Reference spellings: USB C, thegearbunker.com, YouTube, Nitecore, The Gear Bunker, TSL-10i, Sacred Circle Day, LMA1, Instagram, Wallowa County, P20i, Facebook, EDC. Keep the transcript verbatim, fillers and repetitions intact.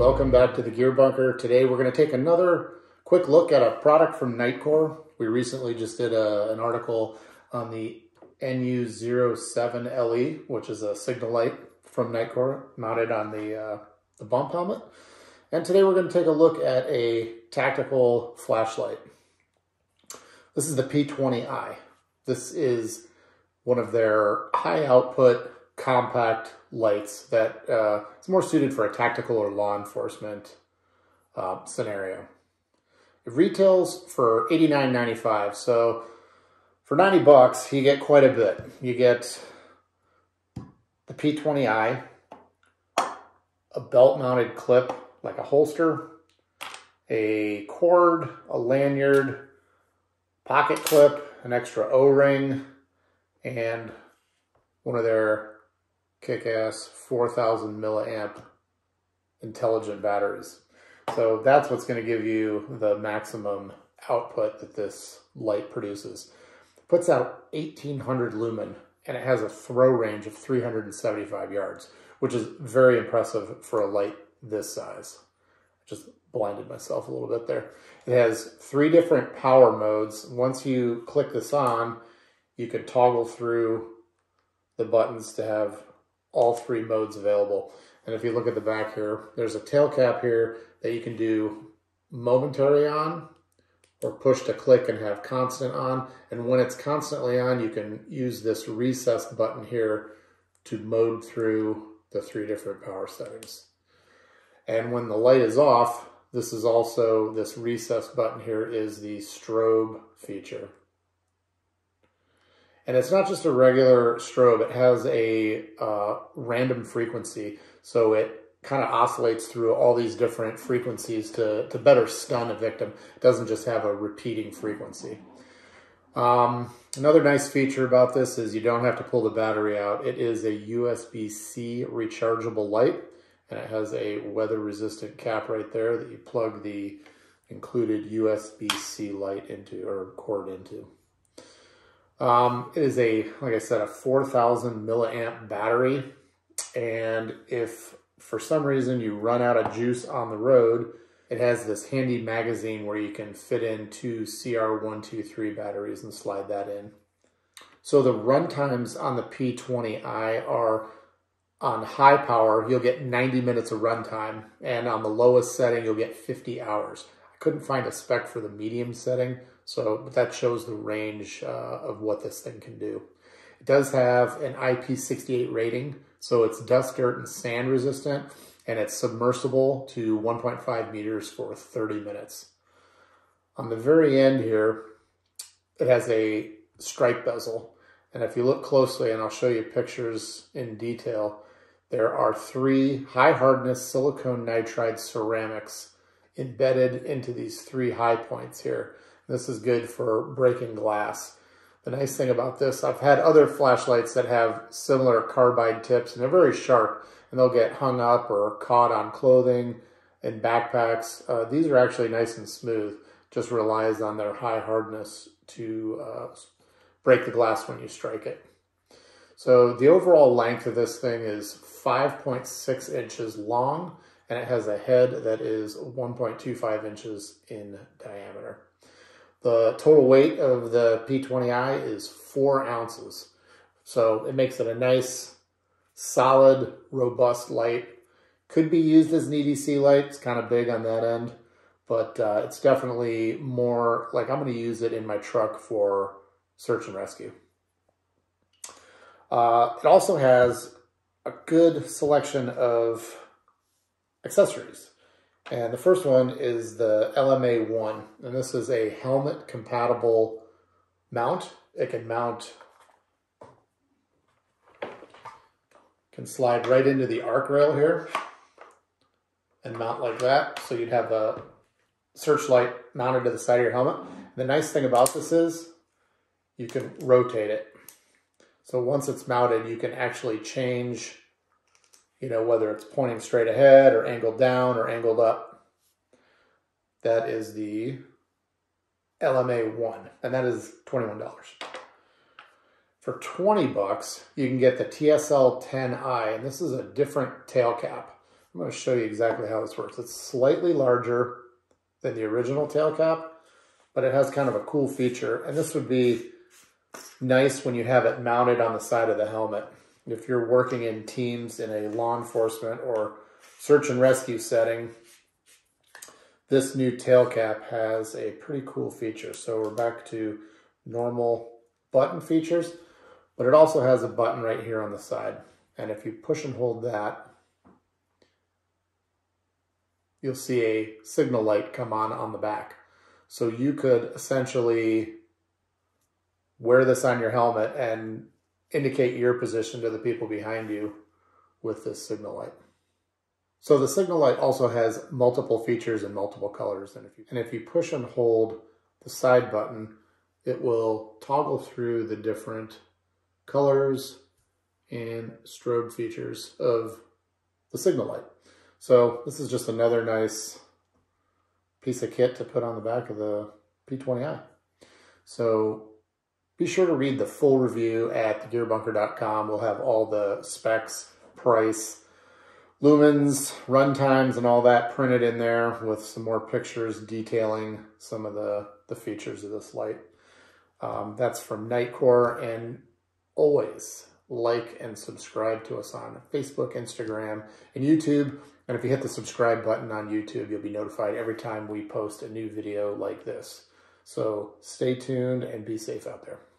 Welcome back to the Gear Bunker. Today we're going to take another quick look at a product from Nitecore. We recently just did a, an article on the N U zero seven L E, which is a signal light from Nitecore mounted on the, uh, the bump helmet. And today we're going to take a look at a tactical flashlight. This is the P twenty i. This is one of their high output compact lights that uh, it's more suited for a tactical or law enforcement uh, scenario. It retails for eighty-nine ninety-five, so for ninety bucks you get quite a bit. You get the P twenty i, a belt-mounted clip like a holster, a cord, a lanyard, pocket clip, an extra O-ring, and one of their kick-ass four thousand milliamp intelligent batteries. So that's what's going to give you the maximum output that this light produces. It puts out eighteen hundred lumen, and it has a throw range of three hundred seventy-five yards, which is very impressive for a light this size. I just blinded myself a little bit there. It has three different power modes. Once you click this on, you can toggle through the buttons to have all three modes available. And if you look at the back here, there's a tail cap here that you can do momentary on or push to click and have constant on. And when it's constantly on, you can use this recessed button here to mode through the three different power settings. And when the light is off, this is also, this recessed button here is the strobe feature. And it's not just a regular strobe, it has a uh, random frequency, so it kind of oscillates through all these different frequencies to, to better stun a victim. It doesn't just have a repeating frequency. Um, another nice feature about this is you don't have to pull the battery out. It is a U S B C rechargeable light, and it has a weather-resistant cap right there that you plug the included U S B C light into, or cord into. Um, it is a, like I said, a four thousand milliamp battery, and if for some reason you run out of juice on the road, it has this handy magazine where you can fit in two C R one twenty-three batteries and slide that in. So the run times on the P twenty i are, on high power, you'll get ninety minutes of run time, and on the lowest setting, you'll get fifty hours. I couldn't find a spec for the medium setting, so but that shows the range uh, of what this thing can do. It does have an I P six eight rating, so it's dust, dirt, and sand resistant, and it's submersible to one point five meters for thirty minutes. On the very end here, it has a stripe bezel, and if you look closely, and I'll show you pictures in detail, there are three high hardness silicone nitride ceramics embedded into these three high points here. This is good for breaking glass. The nice thing about this, I've had other flashlights that have similar carbide tips, and they're very sharp, and they'll get hung up or caught on clothing and backpacks. Uh, these are actually nice and smooth, just relies on their high hardness to uh, break the glass when you strike it. So the overall length of this thing is five point six inches long, and it has a head that is one point two five inches in diameter. The total weight of the P twenty i is four ounces. So it makes it a nice, solid, robust light. Could be used as an E D C light. It's kind of big on that end, but uh, it's definitely more like I'm going to use it in my truck for search and rescue. Uh, it also has a good selection of accessories. And the first one is the L M A one, and this is a helmet compatible mount. It can mount, can slide right into the arc rail here and mount like that. So you'd have the searchlight mounted to the side of your helmet. The nice thing about this is you can rotate it. So once it's mounted, you can actually change, you know, whether it's pointing straight ahead or angled down or angled up. That is the L M A one, and that is twenty-one dollars. For twenty bucks, you can get the T S L ten i, and this is a different tail cap. I'm going to show you exactly how this works. It's slightly larger than the original tail cap, but it has kind of a cool feature. And this would be nice when you have it mounted on the side of the helmet. If you're working in teams in a law enforcement or search and rescue setting, this new tail cap has a pretty cool feature. So we're back to normal button features, but it also has a button right here on the side. And if you push and hold that, you'll see a signal light come on on the back. So you could essentially wear this on your helmet and indicate your position to the people behind you with this signal light. So the signal light also has multiple features and multiple colors. And if you, and if you push and hold the side button, it will toggle through the different colors and strobe features of the signal light. So this is just another nice piece of kit to put on the back of the P twenty i. So be sure to read the full review at the gear bunker dot com. We'll have all the specs, price, lumens, run times, and all that printed in there with some more pictures detailing some of the, the features of this light. Um, that's from Nitecore, and always like and subscribe to us on Facebook, Instagram, and YouTube. And if you hit the subscribe button on YouTube, you'll be notified every time we post a new video like this. So stay tuned and be safe out there.